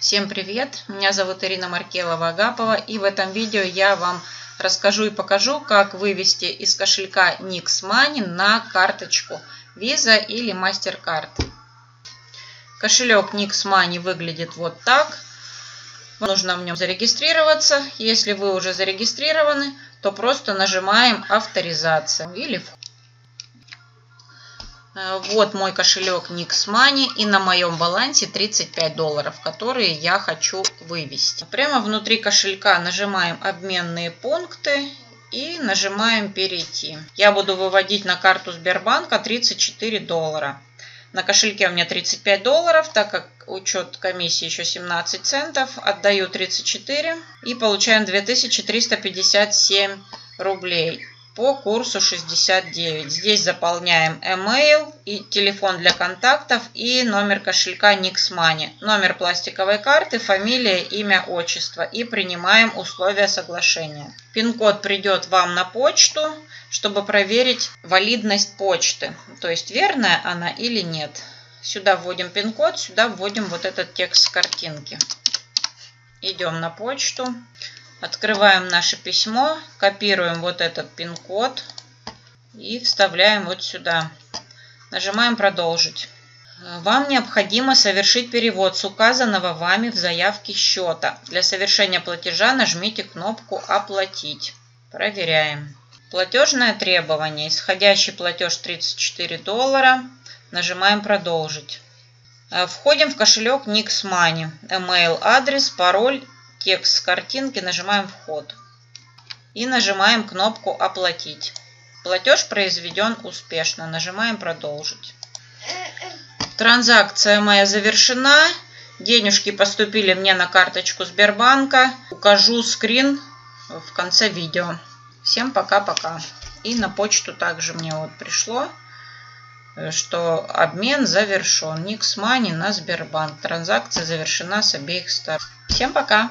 Всем привет! Меня зовут Ирина Маркелова-Агапова, и в этом видео я вам расскажу и покажу, как вывести из кошелька NixMoney на карточку Visa или MasterCard. Кошелек NixMoney выглядит вот так. Вам нужно в нем зарегистрироваться. Если вы уже зарегистрированы, то просто нажимаем «Авторизация» или «Вход». Вот мой кошелек NixMoney, и на моем балансе 35 долларов, которые я хочу вывести. Прямо внутри кошелька нажимаем обменные пункты и нажимаем перейти. Я буду выводить на карту Сбербанка 34 доллара. На кошельке у меня 35 долларов, так как учет комиссии еще 17 центов. Отдаю 34 и получаем 2357 рублей. По курсу 69. Здесь заполняем email и телефон для контактов и номер кошелька NixMoney, номер пластиковой карты, фамилия, имя, отчество, и принимаем условия соглашения. Пин-код придет вам на почту, чтобы проверить валидность почты, то есть верная она или нет. Сюда вводим пин-код, сюда вводим вот этот текст с картинки. Идем на почту. Открываем наше письмо, копируем вот этот пин-код и вставляем вот сюда. Нажимаем «Продолжить». Вам необходимо совершить перевод с указанного вами в заявке счета. Для совершения платежа нажмите кнопку «Оплатить». Проверяем. Платежное требование. Исходящий платеж 34 доллара. Нажимаем «Продолжить». Входим в кошелек NixMoney. Email, адрес, пароль. Текст с картинки, нажимаем «Вход» и нажимаем кнопку «Оплатить». Платеж произведен успешно, нажимаем «Продолжить». Транзакция моя завершена, денежки поступили мне на карточку Сбербанка. Укажу скрин в конце видео. Всем пока-пока. И на почту также мне вот пришло, что обмен завершен. NixMoney на Сбербанк. Транзакция завершена с обеих сторон. Всем пока!